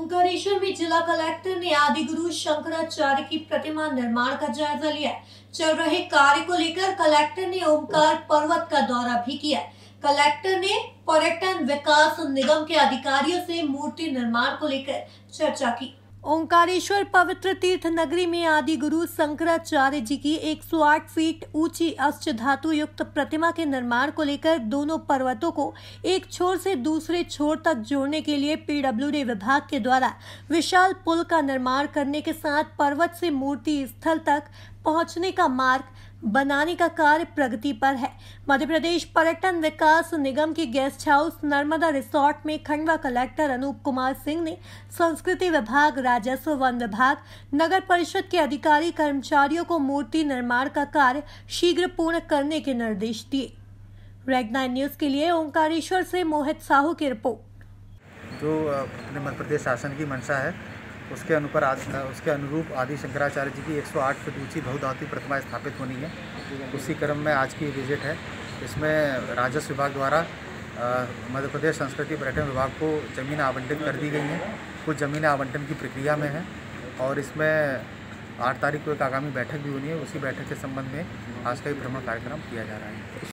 ओंकारेश्वर में जिला कलेक्टर ने आदि गुरु शंकराचार्य की प्रतिमा निर्माण का जायजा लिया। चल रहे कार्य को लेकर कलेक्टर ने ओंकार पर्वत का दौरा भी किया। कलेक्टर ने पर्यटन विकास निगम के अधिकारियों से मूर्ति निर्माण को लेकर चर्चा की। ओंकारेश्वर पवित्र तीर्थ नगरी में आदि गुरु शंकराचार्य जी की 108 फीट ऊंची अष्ट धातु युक्त प्रतिमा के निर्माण को लेकर दोनों पर्वतों को एक छोर से दूसरे छोर तक जोड़ने के लिए पीडब्ल्यूडी विभाग के द्वारा विशाल पुल का निर्माण करने के साथ पर्वत से मूर्ति स्थल तक पहुंचने का मार्ग बनाने का कार्य प्रगति पर है। मध्य प्रदेश पर्यटन विकास निगम के गेस्ट हाउस नर्मदा रिसोर्ट में खंडवा कलेक्टर अनूप कुमार सिंह ने संस्कृति विभाग, राजस्व, वन विभाग, नगर परिषद के अधिकारी कर्मचारियों को मूर्ति निर्माण का कार्य शीघ्र पूर्ण करने के निर्देश दिए। रेड नाइन न्यूज़ के लिए ओंकारेश्वर से मोहित साहू की रिपोर्ट। जो अपने मध्य प्रदेश शासन की मंशा है उसके अनुरूप आदि शंकराचार्य जी की 108 फीट ऊँची बहुधातु प्रतिमा स्थापित होनी है। उसी क्रम में आज की विजिट है। इसमें राजस्व विभाग द्वारा मध्य प्रदेश संस्कृति पर्यटन विभाग को ज़मीन आवंटन कर दी गई है। कुछ ज़मीन आवंटन की प्रक्रिया में है और इसमें 8 तारीख को एक आगामी बैठक भी होनी है। उसी बैठक के संबंध में आज का ये भ्रमण कार्यक्रम किया जा रहा है।